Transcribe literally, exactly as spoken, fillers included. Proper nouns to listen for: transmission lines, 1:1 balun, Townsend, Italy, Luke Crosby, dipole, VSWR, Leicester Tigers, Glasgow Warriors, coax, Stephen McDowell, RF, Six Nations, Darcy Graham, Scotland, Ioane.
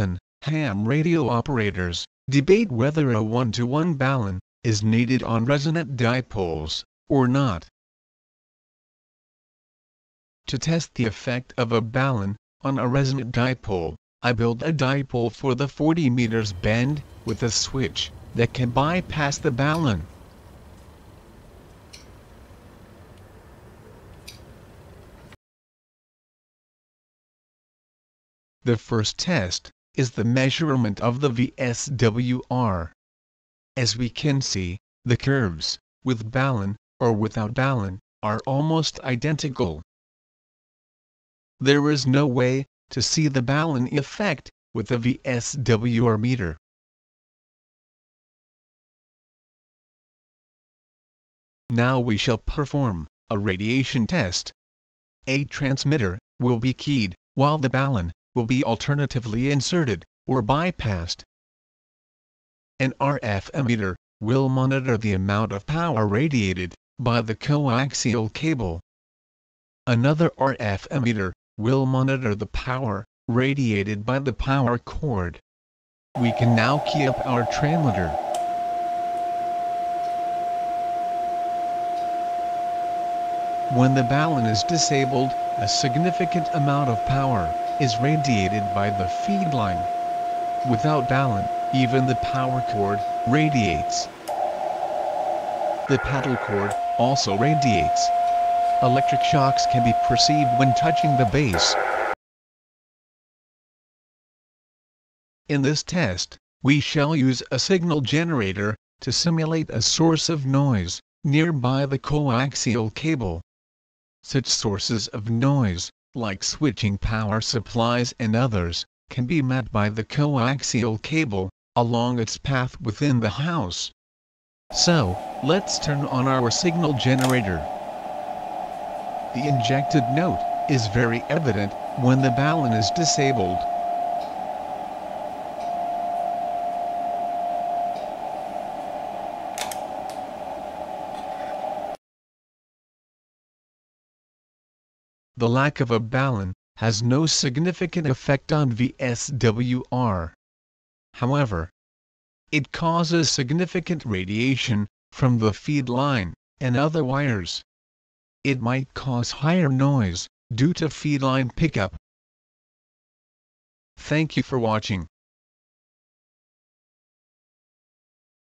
Often, ham radio operators debate whether a one-to-one balun is needed on resonant dipoles or not. To test the effect of a balun on a resonant dipole, I build a dipole for the forty meters bend with a switch that can bypass the balun. The first test is the measurement of the V S W R. As we can see, the curves, with balun or without balun, are almost identical. There is no way to see the balun effect with a V S W R meter. Now we shall perform a radiation test. A transmitter will be keyed while the balun will be alternatively inserted or bypassed. An R F emitter will monitor the amount of power radiated by the coaxial cable. Another R F emitter will monitor the power radiated by the power cord. We can now key up our transmitter. When the balun is disabled, a significant amount of power is radiated by the feed line. Without balun, even the power cord radiates. The paddle cord also radiates. Electric shocks can be perceived when touching the base. In this test, we shall use a signal generator to simulate a source of noise nearby the coaxial cable. Such sources of noise, like switching power supplies and others, can be met by the coaxial cable along its path within the house. So, let's turn on our signal generator. The injected note is very evident when the balun is disabled. The lack of a balun has no significant effect on V S W R. However, it causes significant radiation from the feed line and other wires. It might cause higher noise due to feed line pickup. Thank you for watching.